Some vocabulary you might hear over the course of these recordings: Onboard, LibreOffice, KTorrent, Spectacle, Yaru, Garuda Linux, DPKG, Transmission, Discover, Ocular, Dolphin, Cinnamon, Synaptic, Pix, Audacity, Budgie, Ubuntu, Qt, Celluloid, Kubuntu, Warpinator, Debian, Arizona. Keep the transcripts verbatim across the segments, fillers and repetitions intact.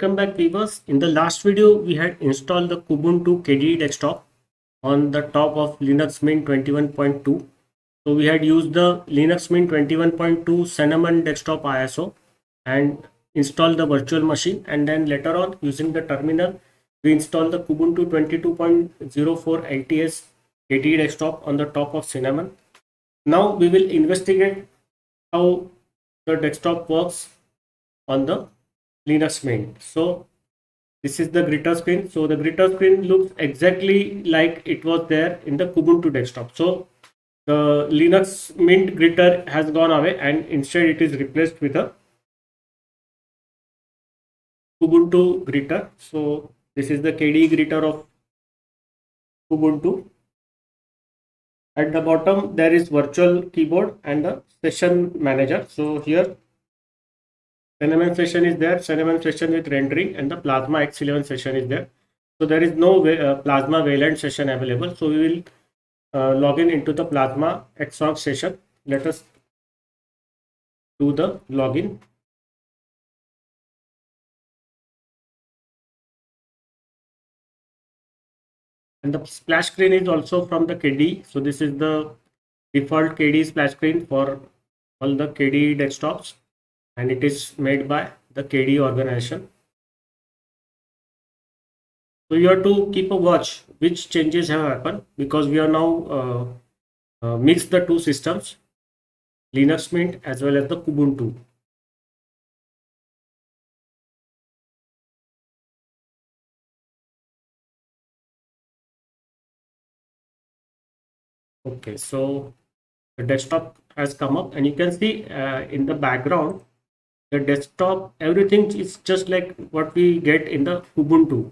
Welcome back viewers. In the last video we had installed the Kubuntu K D E desktop on the top of Linux Mint twenty-one point two. So we had used the Linux Mint twenty-one point two Cinnamon desktop I S O and installed the virtual machine, and then later on using the terminal we installed the Kubuntu twenty-two point oh four L T S K D E desktop on the top of Cinnamon. Now we will investigate how the desktop works on the Linux Mint. So this is the gritter screen. So the gritter screen looks exactly like it was there in the Kubuntu desktop. So the Linux Mint gritter has gone away and instead it is replaced with a Kubuntu gritter. So this is the K D E gritter of Kubuntu. At the bottom there is virtual keyboard and the session manager. So here Cinnamon session is there, Cinnamon session with rendering, and the Plasma X eleven session is there. So there is no uh, Plasma Wayland session available. So we will uh, log in into the Plasma Xorg session. Let us do the login. And the splash screen is also from the K D E. So this is the default K D E splash screen for all the K D E desktops. And it is made by the K D E organization. So you have to keep a watch which changes have happened, because we are now uh, uh, mixed the two systems, Linux Mint as well as the Kubuntu. Okay, so the desktop has come up, and you can see uh, in the background the desktop, everything is just like what we get in the Kubuntu.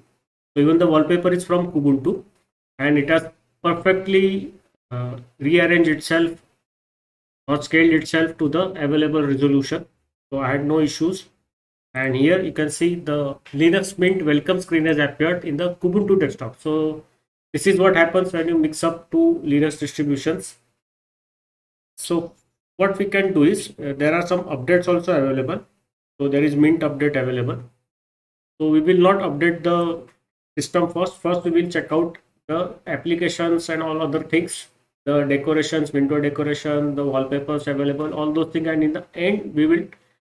So even the wallpaper is from Kubuntu, and it has perfectly uh, rearranged itself or scaled itself to the available resolution. So I had no issues. And here you can see the Linux Mint welcome screen has appeared in the Kubuntu desktop. So this is what happens when you mix up two Linux distributions. So what we can do is uh, there are some updates also available. So there is Mint update available. So we will not update the system first. First we will check out the applications and all other things, the decorations, window decoration, the wallpapers available, all those things. And in the end we will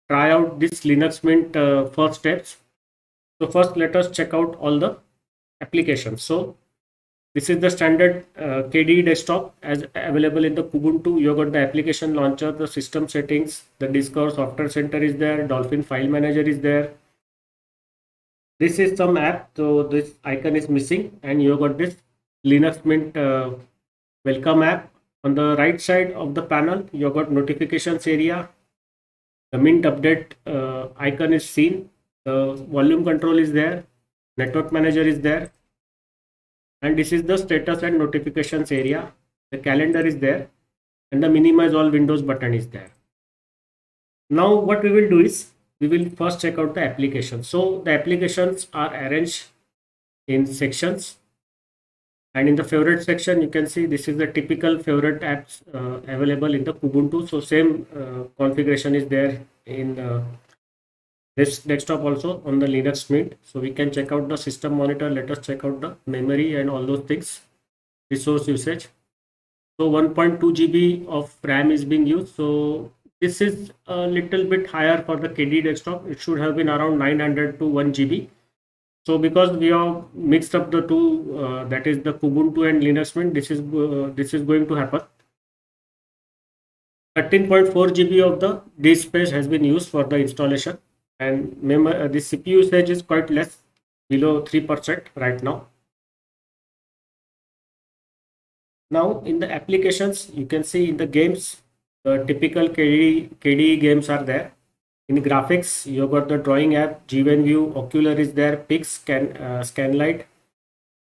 try out this Linux Mint uh, first steps. So first let us check out all the applications. So this is the standard uh, K D E desktop as available in the Kubuntu. You got the application launcher, the system settings, the Discover software center is there, Dolphin file manager is there. This is some app, so this icon is missing, and you got this Linux Mint uh, welcome app. On the right side of the panel, you got notifications area. The Mint update uh, icon is seen. The volume control is there. Network manager is there. And this is the status and notifications area. The calendar is there, and the minimize all windows button is there. Now what we will do is we will first check out the application. So the applications are arranged in sections, and in the favorite section you can see this is the typical favorite apps uh, available in the Kubuntu. So same uh, configuration is there in uh, this desktop also on the Linux Mint. So we can check out the system monitor. Let us check out the memory and all those things, resource usage. So one point two G B of RAM is being used. So this is a little bit higher for the K D E desktop. It should have been around nine hundred to one G B. So because we have mixed up the two, uh, that is the Kubuntu and Linux Mint, this is uh, this is going to happen. thirteen point four G B of the disk space has been used for the installation. And memory, uh, the C P U usage is quite less, below three percent right now. Now in the applications, you can see in the games, the typical K D E, K D E games are there. In graphics, you got the drawing app, GView, Ocular is there, Pix, can, uh, Scanlight,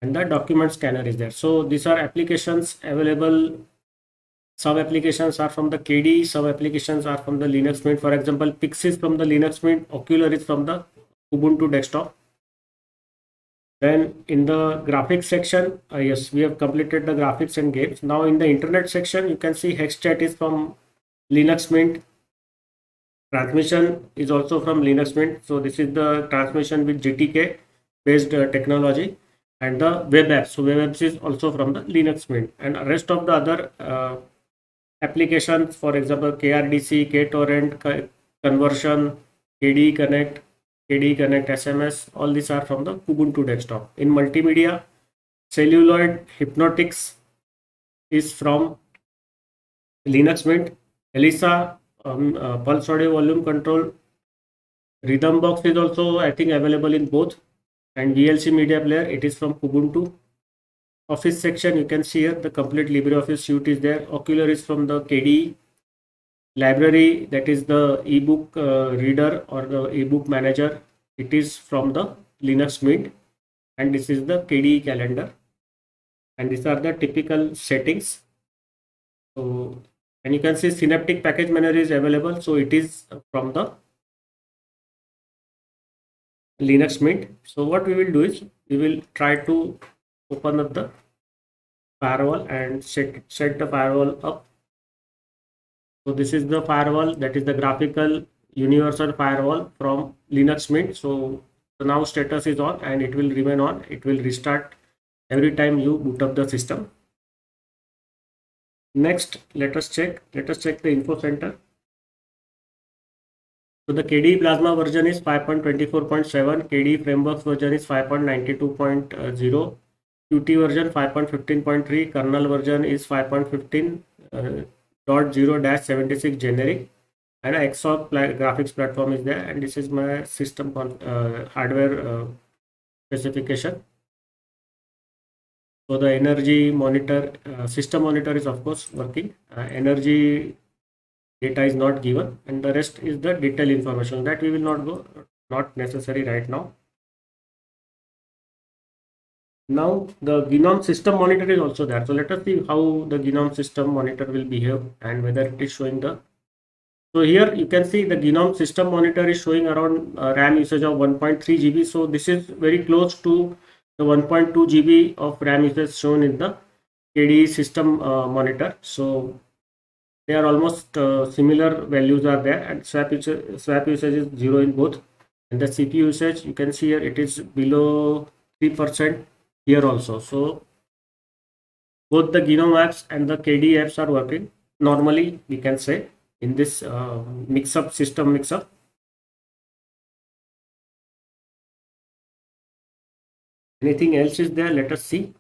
and the document scanner is there. So these are applications available. Some applications are from the K D E, some applications are from the Linux Mint. For example, Pix is from the Linux Mint, Ocular is from the Kubuntu desktop. Then in the graphics section, uh, yes, we have completed the graphics and games. Now in the internet section, you can see Hexchat is from Linux Mint. Transmission is also from Linux Mint. So this is the transmission with G T K based uh, technology, and the web apps. So web apps is also from the Linux Mint, and rest of the other uh, applications, for example, K R D C, KTorrent, Conversion, K D E Connect, K D E Connect S M S, all these are from the Kubuntu desktop. In multimedia, Celluloid, Hypnotics is from Linux Mint, ELISA, um, uh, Pulse Audio Volume Control, Rhythmbox is also, I think, available in both, and V L C Media Player, it is from Kubuntu. Office section, you can see here, the complete LibreOffice suite is there. Ocular is from the K D E. Library, that is the ebook uh, reader or the ebook manager, it is from the Linux Mint. And this is the K D E calendar. And these are the typical settings. So, and you can see Synaptic Package Manager is available. So it is from the Linux Mint. So what we will do is, we will try to open up the firewall and set, set the firewall up. So this is the firewall, that is the graphical universal firewall from Linux Mint. So, so now status is on and it will remain on. It will restart every time you boot up the system. Next, let us check. Let us check the info center. So the K D E Plasma version is five point twenty-four point seven. K D E Frameworks version is five point ninety-two point zero. Qt version five point fifteen point three. Kernel version is five point fifteen dot zero dash seventy-six generic, and an X O R G pl graphics platform is there, and this is my system uh, hardware uh, specification. So the energy monitor, uh, system monitor is of course working, uh, energy data is not given, and the rest is the detailed information that we will not go, not necessary right now. Now the GNOME system monitor is also there. So let us see how the GNOME system monitor will behave and whether it is showing the. So here you can see the GNOME system monitor is showing around uh, RAM usage of one point three G B. So this is very close to the one point two G B of RAM usage shown in the K D E system uh, monitor. So they are almost uh, similar values are there, and swap usage, swap usage is zero in both. And the C P U usage, you can see here, it is below three percent. Here also. So both the GNOME apps and the K D E apps are working normally, we can say, in this uh, mix-up system mix-up. Anything else is there? Let us see.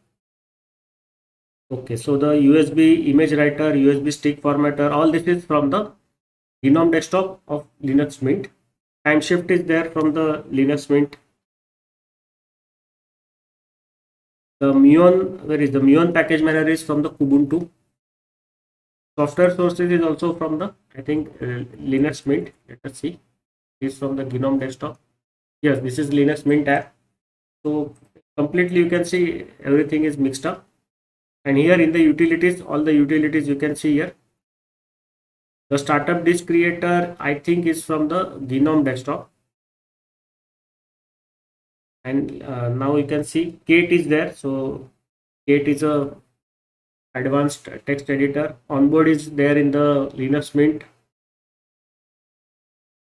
Okay, so the U S B image writer, U S B stick formatter, all this is from the GNOME desktop of Linux Mint. Time shift is there from the Linux Mint. The muon, where is the muon package manager is from the Kubuntu. Software sources is also from the, I think, uh, Linux Mint. Let us see. This is from the GNOME desktop. Yes, this is Linux Mint app. So completely you can see everything is mixed up. And here in the utilities, all the utilities you can see here. The startup disk creator, I think, is from the GNOME desktop. And uh, now you can see Kate is there. So Kate is a advanced text editor. Onboard is there in the Linux Mint,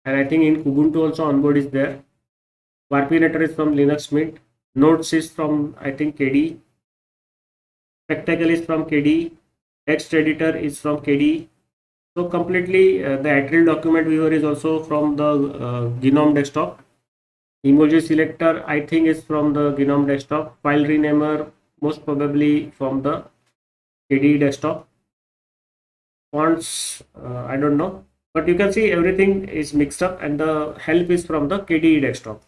and I think in Kubuntu also Onboard is there. Warpinator is from Linux Mint. Notes is from, I think, K D E. Spectacle is from K D E. Text editor is from K D E. So completely uh, the Atril document viewer is also from the uh, GNOME desktop. Emoji selector, I think, is from the GNOME desktop. File renamer, most probably from the K D E desktop. Fonts, uh, I don't know, but you can see everything is mixed up, and the help is from the K D E desktop.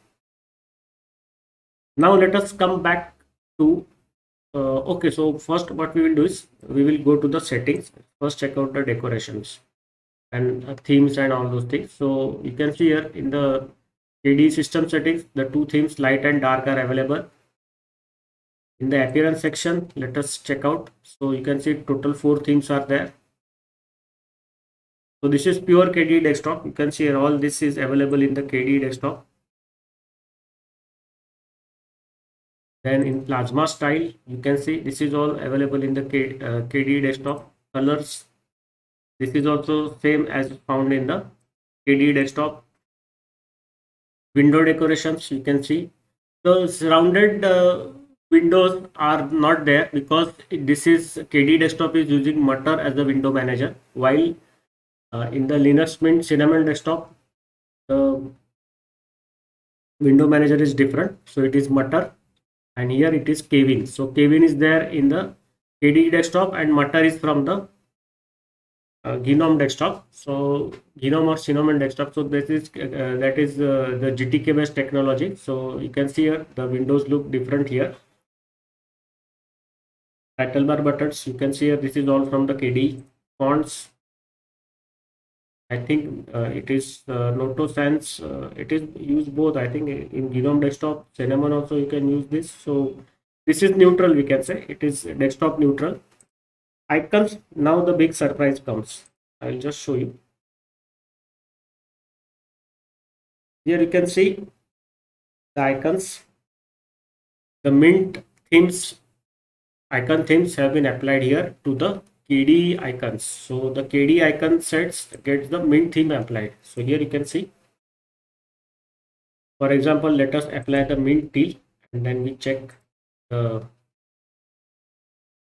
Now let us come back to uh, okay. So first, what we will do is we will go to the settings. First, check out the decorations and uh, themes and all those things. So you can see here in the K D E system settings, the two themes, light and dark, are available. In the appearance section, let us check out. So you can see total four themes are there. So this is pure K D E desktop. You can see here all this is available in the K D E desktop. Then in Plasma style, you can see this is all available in the K, uh, K D E desktop. Colors, this is also same as found in the K D E desktop. Window decorations, you can see those rounded uh, windows are not there because this is K D E desktop is using Mutter as the window manager, while uh, in the Linux Mint Cinnamon desktop the window manager is different, so it is Mutter, and here it is KWin. So KWin is there in the K D E desktop and Mutter is from the Uh, GNOME desktop, so GNOME or Cinnamon desktop. So this is uh, that is uh, the G T K based technology. So you can see here the windows look different here. Title bar buttons, you can see here this is all from the K D E fonts. I think uh, it is uh, Noto Sans. Uh, it is used both. I think in GNOME desktop, Cinnamon also you can use this. So this is neutral. We can say it is desktop neutral. Icons, now the big surprise comes. I'll just show you. Here you can see the icons. The Mint themes, icon themes have been applied here to the K D E icons. So the K D E icon sets gets the Mint theme applied. So here you can see. For example, let us apply the Mint teal and then we check the.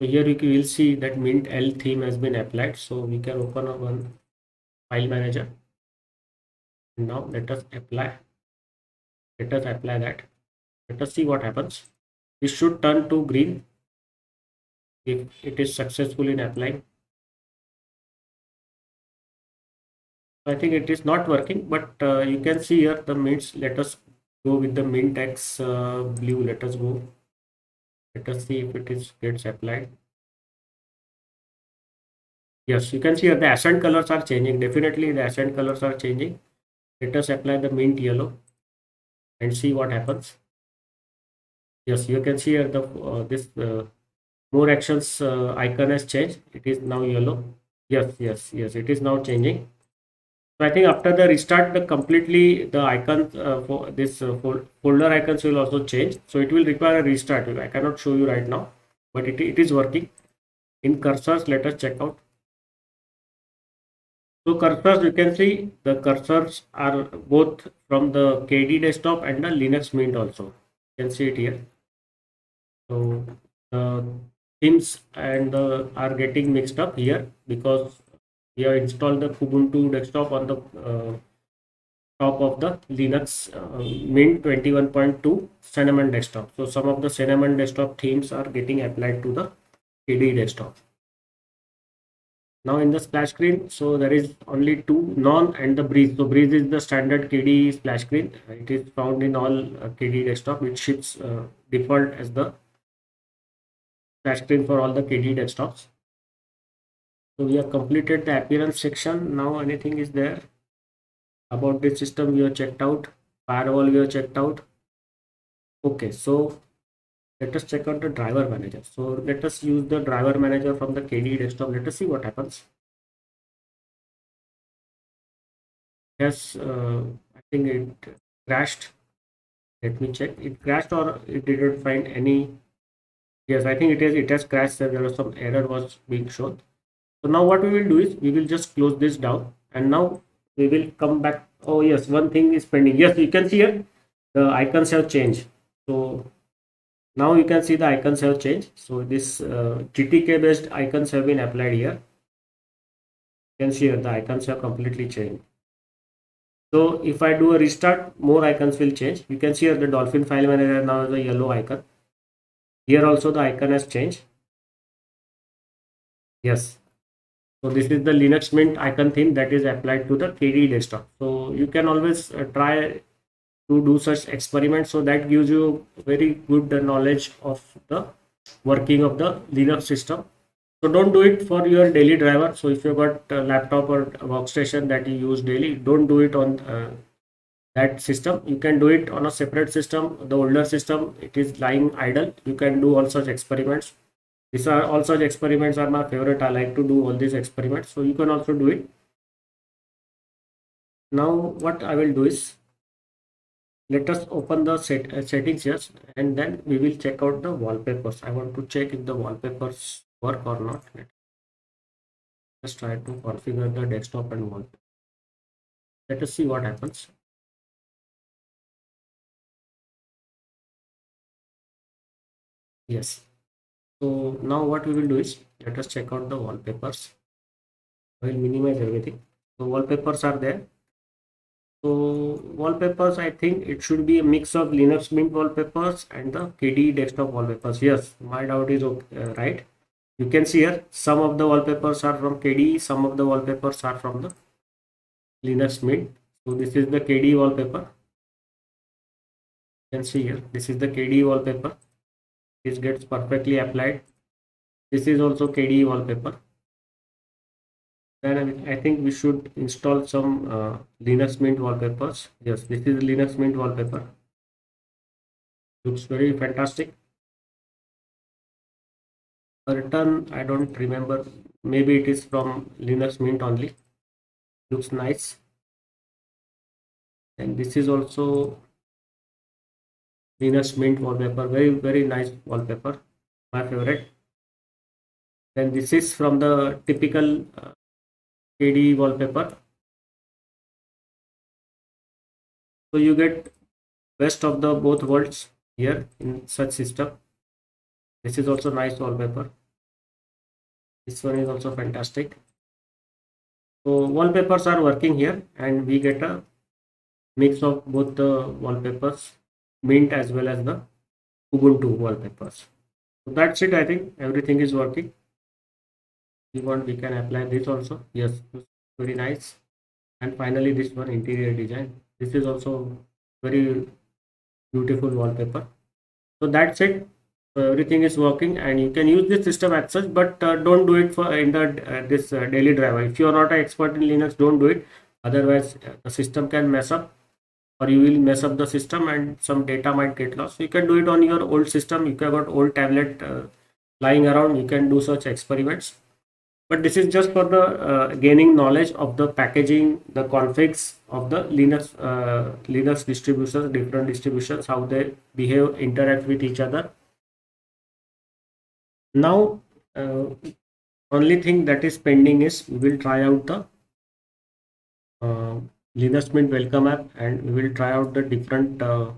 So here you will see that Mint L theme has been applied. So we can open up one file manager. Now let us apply. Let us apply that. Let us see what happens. It should turn to green if it is successful in applying. I think it is not working, but uh, you can see here the Mints. Let us go with the Mint X uh, blue. Let us go. Let us see if it is gets applied. Yes, you can see the accent colors are changing. Definitely the accent colors are changing. Let us apply the Mint yellow and see what happens. Yes, you can see here the uh, this uh, more actions uh, icon has changed. It is now yellow. Yes, yes, yes. It is now changing. So I think after the restart, the completely the icons uh, for this uh, folder icons will also change. So it will require a restart. I cannot show you right now, but it, it is working. In cursors, let us check out. So cursors, you can see the cursors are both from the K D E desktop and the Linux Mint also. You can see it here. So uh, themes and uh, are getting mixed up here because we have installed the Kubuntu desktop on the uh, top of the Linux uh, Mint twenty-one point two Cinnamon desktop. So some of the Cinnamon desktop themes are getting applied to the K D E desktop. Now in the splash screen, so there is only two, None and the Breeze. So Breeze is the standard K D E splash screen. It is found in all uh, K D E desktop. It ships uh, default as the splash screen for all the K D E desktops. So we have completed the appearance section. Now anything is there about this system we have checked out. Firewall we have checked out. Okay, so let us check out the driver manager. So let us use the driver manager from the K D E desktop. Let us see what happens. Yes, uh, I think it crashed. Let me check. It crashed or it didn't find any. Yes, I think it is. It has crashed. There was some error was being shown. So now what we will do is we will just close this down and now we will come back. Oh yes, one thing is pending. Yes, you can see here the icons have changed. So now you can see the icons have changed. So this uh, G T K based icons have been applied here. You can see here the icons have completely changed. So if I do a restart, more icons will change. You can see here the Dolphin file manager now has a yellow icon. Here also the icon has changed. Yes. So this is the Linux Mint icon theme that is applied to the K D E desktop. So you can always uh, try to do such experiments. So that gives you very good uh, knowledge of the working of the Linux system. So don't do it for your daily driver. So if you've got a laptop or a workstation that you use daily, don't do it on uh, that system. You can do it on a separate system. The older system, it is lying idle. You can do all such experiments. These are all such experiments are my favorite. I like to do all these experiments. So you can also do it. Now what I will do is let us open the set, uh, settings here and then we will check out the wallpapers. I want to check if the wallpapers work or not. Let's try to configure the desktop and wallpaper. Let us see what happens. Yes. So now what we will do is, let us check out the wallpapers. I will minimize everything. So wallpapers are there. So wallpapers, I think it should be a mix of Linux Mint wallpapers and the K D E desktop wallpapers. Yes, my doubt is okay, uh, right. You can see here some of the wallpapers are from K D E, some of the wallpapers are from the Linux Mint. So this is the K D E wallpaper. You can see here, this is the K D E wallpaper. This gets perfectly applied. This is also K D E wallpaper. Then I think we should install some uh, Linux Mint wallpapers. Yes, this is Linux Mint wallpaper. Looks very fantastic. Return, I don't remember. Maybe it is from Linux Mint only. Looks nice. And this is also Linux Mint wallpaper. Very, very nice wallpaper. My favorite. Then this is from the typical Uh, K D E wallpaper. So you get best of the both worlds here in such system. This is also nice wallpaper. This one is also fantastic. So wallpapers are working here and we get a mix of both the wallpapers, Mint as well as the Kubuntu wallpapers. So that's it. I think everything is working. We want, we can apply this also. Yes, very nice. And finally this one, interior design. This is also very beautiful wallpaper. So that's it. So everything is working and you can use this system as such, but uh, don't do it for in the uh, this uh, daily driver. If you are not an expert in Linux, don't do it. Otherwise uh, the system can mess up, or you will mess up the system and some data might get lost. So you can do it on your old system. You can got old tablet uh, lying around. You can do such experiments. But this is just for the uh, gaining knowledge of the packaging, the configs of the Linux uh, Linux distributions, different distributions, how they behave, interact with each other. Now, uh, only thing that is pending is we will try out the uh, Linux Mint welcome app, and we will try out the different uh,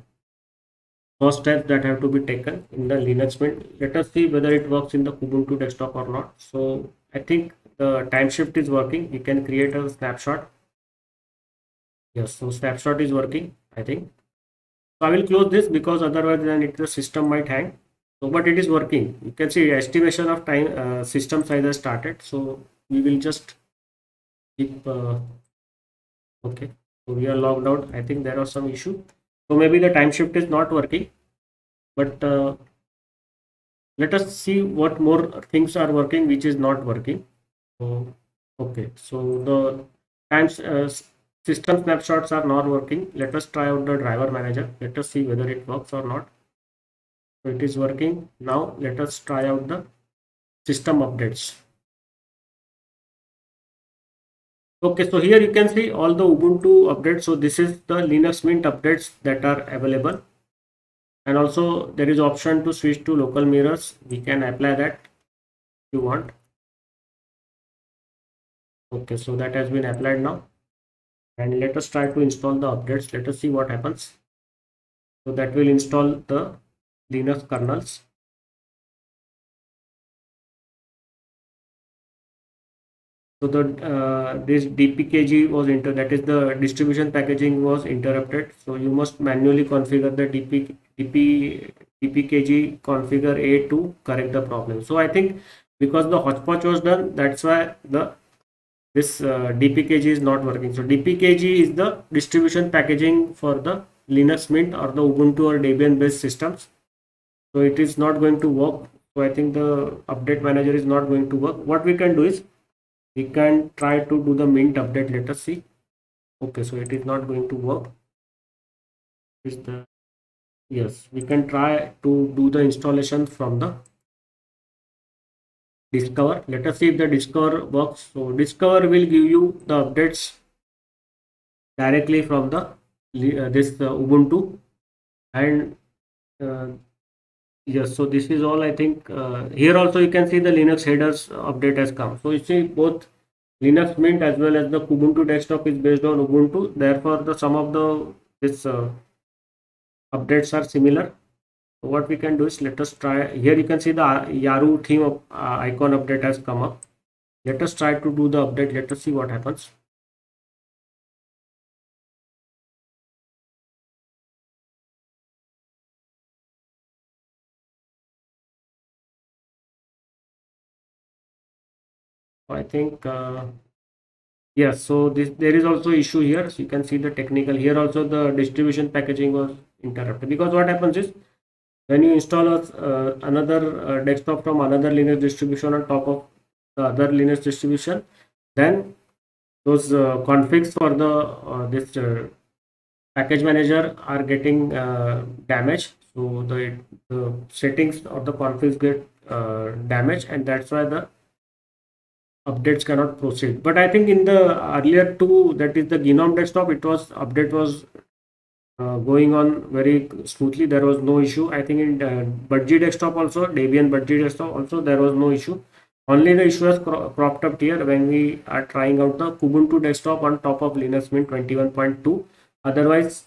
first steps that have to be taken in the Linux Mint. Let us see whether it works in the Kubuntu desktop or not. So I think the time shift is working. You can create a snapshot. Yes, so snapshot is working, I think. So I will close this because otherwise then it, the system might hang. So, but it is working. You can see estimation of time, uh, system size has started. So we will just keep, uh, okay. So we are logged out. I think there was some issue. So maybe the time shift is not working, but uh, let us see what more things are working, which is not working. So, okay, so the time uh, system snapshots are not working. Let us try out the driver manager. Let us see whether it works or not. So it is working. Now let us try out the system updates. Okay, so here you can see all the Ubuntu updates. So this is the Linux Mint updates that are available. And also there is option to switch to local mirrors. We can apply that if you want. Okay, so that has been applied now. And let us try to install the updates. Let us see what happens. So that will install the Linux kernels. So the uh, this D P K G was inter that is the distribution packaging was interrupted. So you must manually configure the D P K G configure A to correct the problem. So I think because the hodgepodge was done, that's why the this uh, D P K G is not working. So D P K G is the distribution packaging for the Linux Mint or the Ubuntu or Debian based systems. So it is not going to work. So I think the update manager is not going to work. What we can do is, we can try to do the Mint update. Let us see. Okay, so it is not going to work. Is the yes, we can try to do the installation from the Discover. Let us see if the Discover works. So Discover will give you the updates directly from the uh, this uh, Ubuntu. And uh, yes, so this is all, I think. Uh, here also you can see the Linux headers update has come. So you see both Linux Mint as well as the Kubuntu desktop is based on Ubuntu. Therefore, the some of the this uh, updates are similar. So what we can do is, let us try. Here you can see the Yaru theme of, uh, icon update has come up. Let us try to do the update. Let us see what happens. I think uh, yes, so this there is also issue here. So you can see the technical here also, the distribution packaging was interrupted, because what happens is when you install a, uh, another uh, desktop from another Linux distribution on top of the other Linux distribution, then those uh, configs for the uh, this uh, package manager are getting uh, damaged. So the, the settings or the configs get uh, damaged, and that's why the updates cannot proceed. But I think in the earlier two, that is the GNOME desktop, it was update was uh, going on very smoothly. There was no issue. I think in uh, Budgie desktop also, Debian Budgie desktop also, there was no issue. Only the issue has cro cropped up here when we are trying out the Kubuntu desktop on top of Linux Mint twenty-one point two. Otherwise,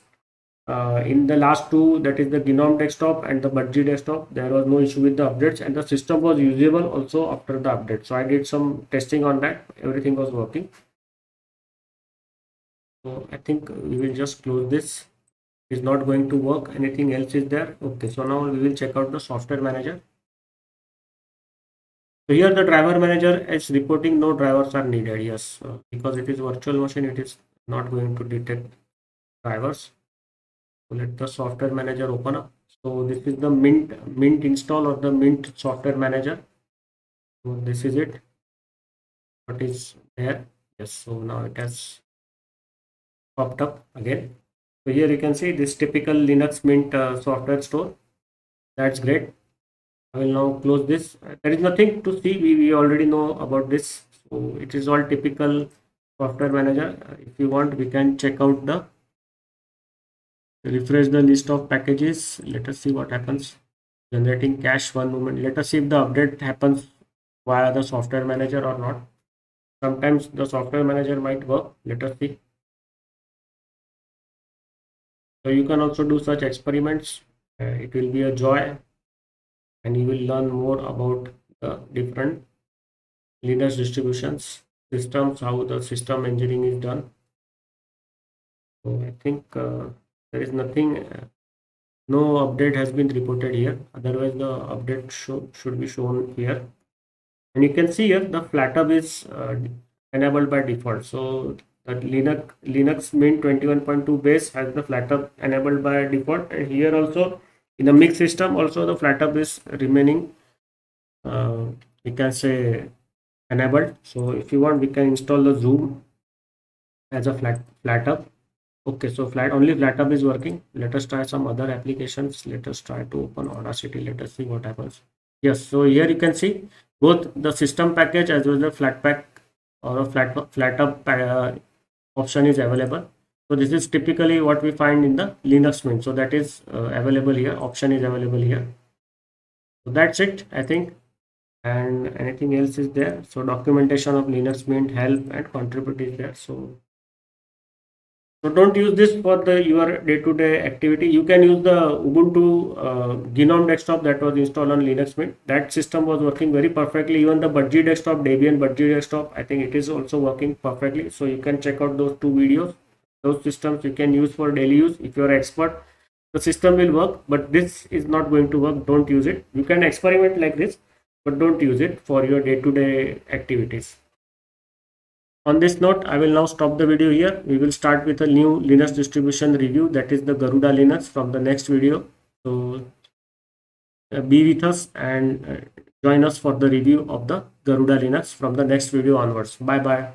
uh, in the last two, that is the GNOME desktop and the Budgie desktop, there was no issue with the updates, and the system was usable also after the update. So I did some testing on that. Everything was working. So I think we will just close this. It's not going to work. Anything else is there? Okay. So now we will check out the software manager. So here the driver manager is reporting no drivers are needed. Yes, uh, because it is virtual machine, it is not going to detect drivers. So let the software manager open up. So this is the Mint Mint install or the Mint software manager. So this is it. What is there? Yes. So now it has popped up again. So here you can see this typical Linux Mint uh, software store. That's great. I will now close this. There is nothing to see. We, we already know about this. So it is all typical software manager. If you want, we can check out the refresh the list of packages. Let us see what happens. Generating cache, one moment. Let us see if the update happens via the software manager or not. Sometimes the software manager might work. Let us see. So you can also do such experiments. Uh, it will be a joy, and you will learn more about the different Linux distributions, systems, how the system engineering is done. So I think uh, there is nothing, uh, no update has been reported here. Otherwise, the update show, should be shown here. And you can see here the Flatpak is uh, enabled by default. So that Linux, Linux Mint twenty-one point two base has the Flatpak enabled by default. And here also, in the mixed system, also the Flatpak is remaining, uh, we can say, enabled. So if you want, we can install the Zoom as a flat Flatpak. Okay, so flat only Flatpak is working. Let us try some other applications. Let us try to open Audacity. Let us see what happens. Yes, so here you can see both the system package as well as the Flatpak or a flat Flatpak uh, option is available. So this is typically what we find in the Linux Mint. So that is uh, available here. Option is available here. So that's it, I think. And anything else is there. So documentation of Linux Mint, help and contribute is there. So, so don't use this for the your day-to-day activity. You can use the Ubuntu uh, GNOME desktop that was installed on Linux Mint. That system was working very perfectly. Even the Budgie desktop, Debian Budgie desktop, I think it is also working perfectly. So you can check out those two videos. Those systems you can use for daily use. If you are expert, the system will work, but this is not going to work. Don't use it. You can experiment like this, but don't use it for your day-to-day activities. On this note, I will now stop the video here. We will start with a new Linux distribution review, that is the Garuda Linux, from the next video. So uh, be with us and uh, join us for the review of the Garuda Linux from the next video onwards. Bye bye.